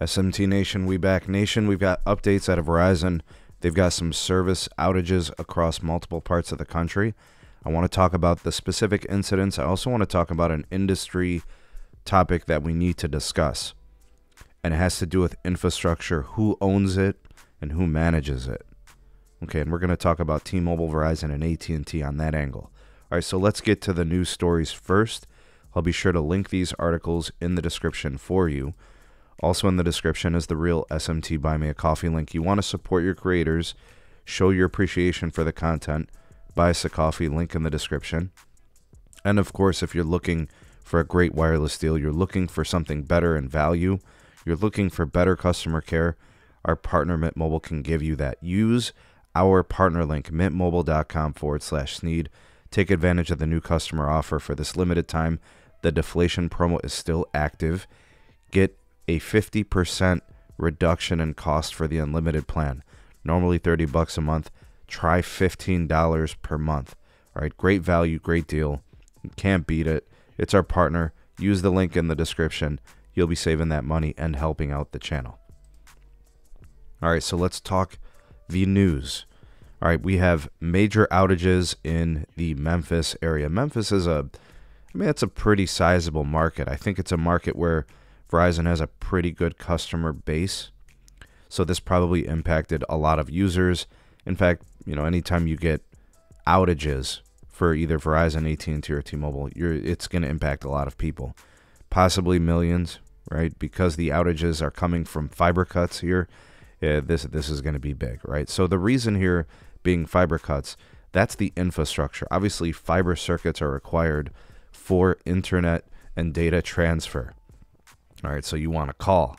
SMT Nation, we back. Nation, we've got updates out of Verizon. They've got some service outages across multiple parts of the country. I want to talk about the specific incidents. I also want to talk about an industry topic that we need to discuss, and it has to do with infrastructure, who owns it and who manages it. Okay, and we're going to talk about T-Mobile, Verizon, and AT&T on that angle. All right, so let's get to the news stories first. I'll be sure to link these articles in the description for you. Also in the description is the Real SMT Buy Me a Coffee link. You want to support your creators, show your appreciation for the content, buy us a coffee, link in the description. And of course, if you're looking for a great wireless deal, you're looking for something better in value, you're looking for better customer care, our partner Mint Mobile can give you that. Use our partner link, mintmobile.com/Sneed. Take advantage of the new customer offer for this limited time. The deflation promo is still active. Get a 50% reduction in cost for the unlimited plan. Normally $30 a month. Try $15 per month. All right, great value, great deal. You can't beat it. It's our partner. Use the link in the description. You'll be saving that money and helping out the channel. All right, so let's talk the news. All right, we have major outages in the Memphis area. Memphis is it's a pretty sizable market. I think it's a market where Verizon has a pretty good customer base. So this probably impacted a lot of users. In fact, anytime you get outages for either Verizon, AT&T, or T-Mobile, it's going to impact a lot of people, possibly millions, right? Because the outages are coming from fiber cuts here. Yeah, this is going to be big, right? So the reason here being fiber cuts, that's the infrastructure. Obviously, fiber circuits are required for internet and data transfer. All right, so you want to call,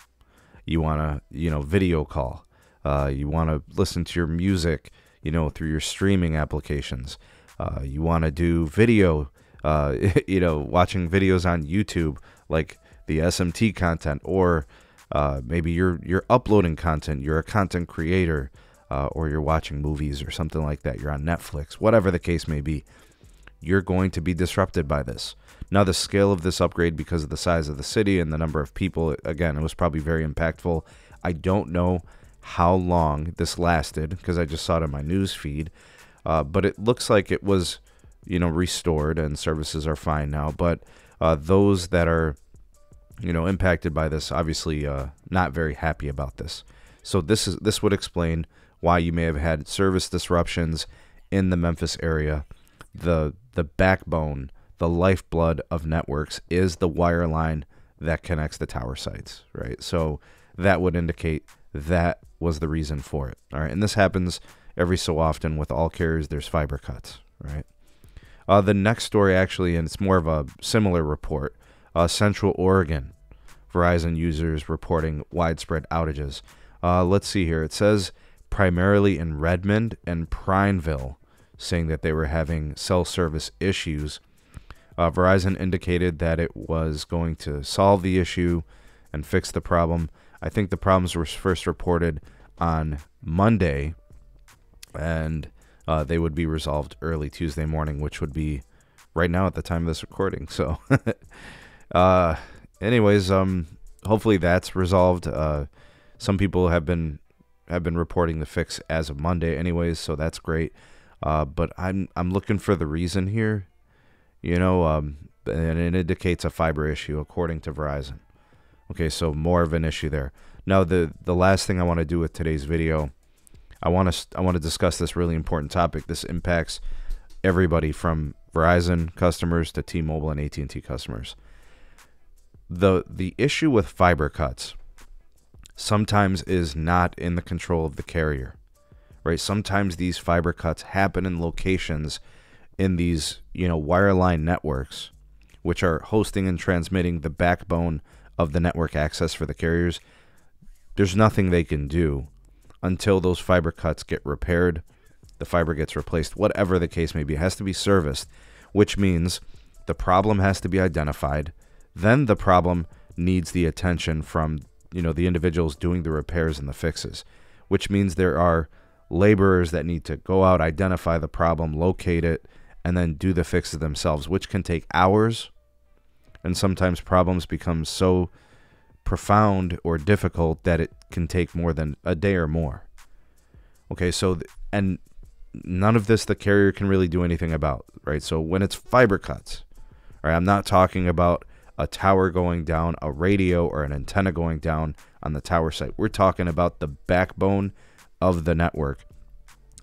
you want to, video call, you want to listen to your music, through your streaming applications. You want to do video, watching videos on YouTube, like the SMT content, or maybe you're uploading content, you're a content creator, or you're watching movies or something like that. You're on Netflix, whatever the case may be. You're going to be disrupted by this. Now, the scale of this upgrade, because of the size of the city and the number of people, again, it was probably very impactful. I don't know how long this lasted because I just saw it in my news feed, but it looks like it was, restored and services are fine now. But those that are impacted by this, obviously not very happy about this. So this would explain why you may have had service disruptions in the Memphis area. The backbone, the lifeblood of networks is the wire line that connects the tower sites, right? So that would indicate that was the reason for it. All right, and this happens every so often with all carriers. There's fiber cuts, right? The next story actually, and it's more of a similar report, Central Oregon, Verizon users reporting widespread outages. Let's see here. It says primarily in Redmond and Prineville, saying that they were having cell service issues. Verizon indicated that it was going to solve the issue and fix the problem. I think the problems were first reported on Monday, and they would be resolved early Tuesday morning, which would be right now at the time of this recording. So... hopefully that's resolved. Some people have been reporting the fix as of Monday anyways, so that's great. But I'm looking for the reason here, and it indicates a fiber issue according to Verizon. Okay, so more of an issue there. Now the last thing I want to do with today's video, I want to discuss this really important topic. This impacts everybody from Verizon customers to T-Mobile and AT&T customers. The issue with fiber cuts sometimes is not in the control of the carrier, right? Sometimes these fiber cuts happen in locations in these, wireline networks, which are hosting and transmitting the backbone of the network access for the carriers. There's nothing they can do until those fiber cuts get repaired, the fiber gets replaced, whatever the case may be. It has to be serviced, which means the problem has to be identified. Then the problem needs the attention from, the individuals doing the repairs and the fixes, which means there are laborers that need to go out, identify the problem, locate it, and then do the fixes themselves, which can take hours. And sometimes problems become so profound or difficult that it can take more than a day or more. Okay, so, and none of this the carrier can really do anything about, right? So when it's fiber cuts, all right, I'm not talking about a tower going down, a radio or an antenna going down on the tower site. We're talking about the backbone of the network.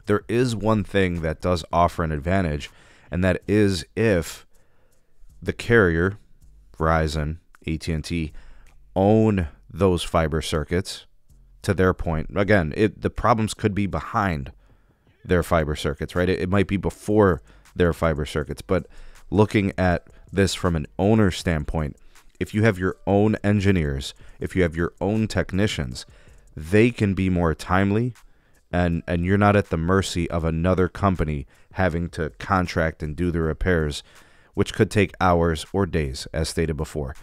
There is one thing that does offer an advantage, and that is if the carrier, Verizon, AT&T, own those fiber circuits to their point. Again, the problems could be behind their fiber circuits, right? It might be before their fiber circuits, but looking at this from an owner standpoint, if you have your own engineers, if you have your own technicians, they can be more timely, and you're not at the mercy of another company having to contract and do the repairs, which could take hours or days, as stated before.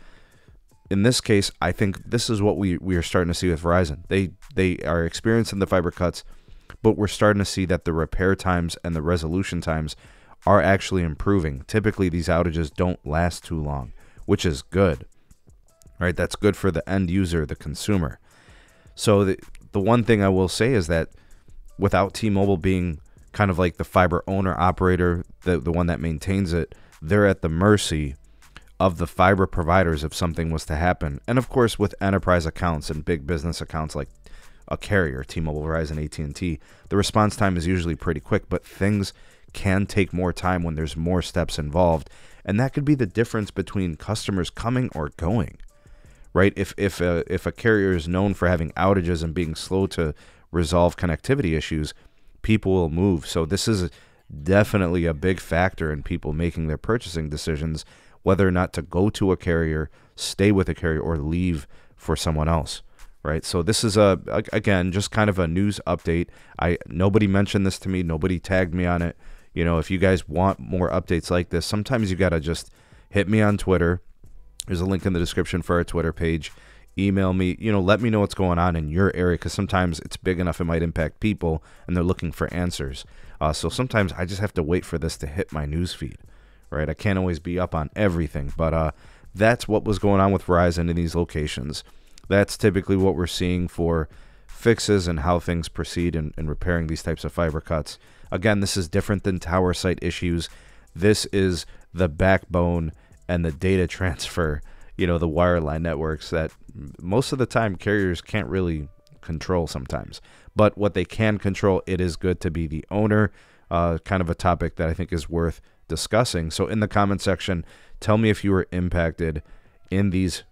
In this case, I think this is what we are starting to see with Verizon. They are experiencing the fiber cuts, but we're starting to see that the repair times and the resolution times are actually improving. Typically, these outages don't last too long, which is good, right? That's good for the end user, the consumer. So the one thing I will say is that without T-Mobile being kind of like the fiber owner operator, the one that maintains it, they're at the mercy of the fiber providers if something was to happen. And of course, with enterprise accounts and big business accounts like a carrier, T-Mobile, Verizon, AT&T, the response time is usually pretty quick, but things can take more time when there's more steps involved. And that could be the difference between customers coming or going, right? If a carrier is known for having outages and being slow to resolve connectivity issues, people will move. So this is definitely a big factor in people making their purchasing decisions, whether or not to go to a carrier, stay with a carrier, or leave for someone else, right? So this is, again, just kind of a news update. Nobody mentioned this to me. Nobody tagged me on it. You know, if you guys want more updates like this, sometimes you got to just hit me on Twitter. There's a link in the description for our Twitter page. Email me, you know, let me know what's going on in your area, because sometimes it's big enough it might impact people and they're looking for answers. So sometimes I just have to wait for this to hit my news feed, right? I can't always be up on everything, but that's what was going on with Verizon in these locations. That's typically what we're seeing for fixes and how things proceed in repairing these types of fiber cuts. Again, this is different than tower site issues. This is the backbone and the data transfer, you know, the wireline networks that most of the time carriers can't really control sometimes. But what they can control, it is good to be the owner, kind of a topic that I think is worth discussing. So in the comment section, tell me if you were impacted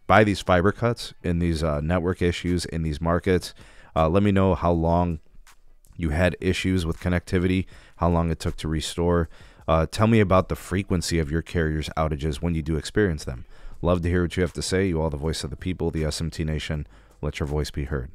by these fiber cuts, in these network issues, in these markets. Let me know how long you had issues with connectivity, how long it took to restore. Tell me about the frequency of your carrier's outages when you do experience them. Love to hear what you have to say. You are the voice of the people, the SMT Nation. Let your voice be heard.